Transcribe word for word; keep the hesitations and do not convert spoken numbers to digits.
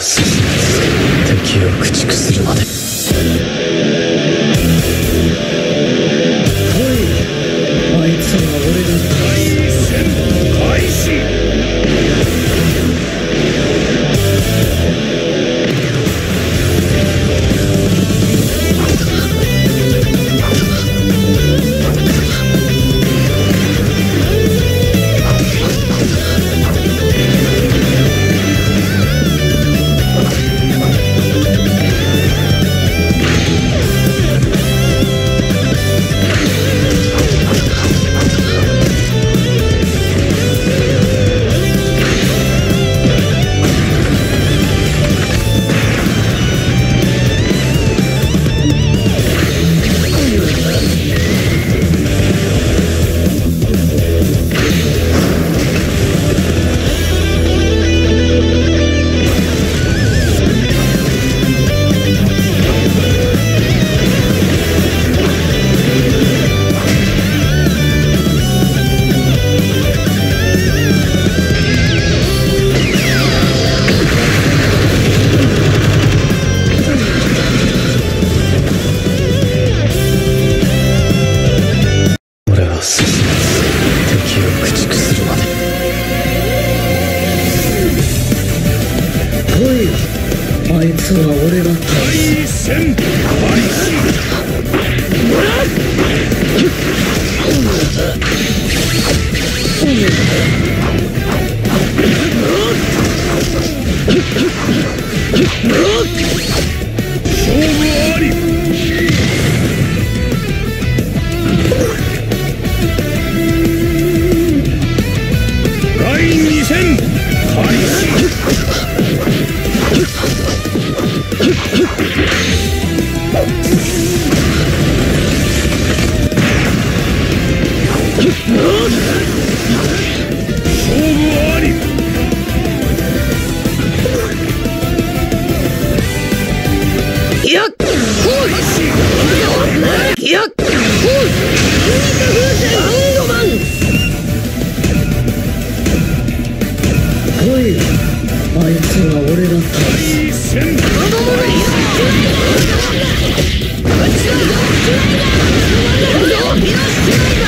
を進め、敵を駆逐するまで。はい、あいつは俺の大戦開始。 Let's go!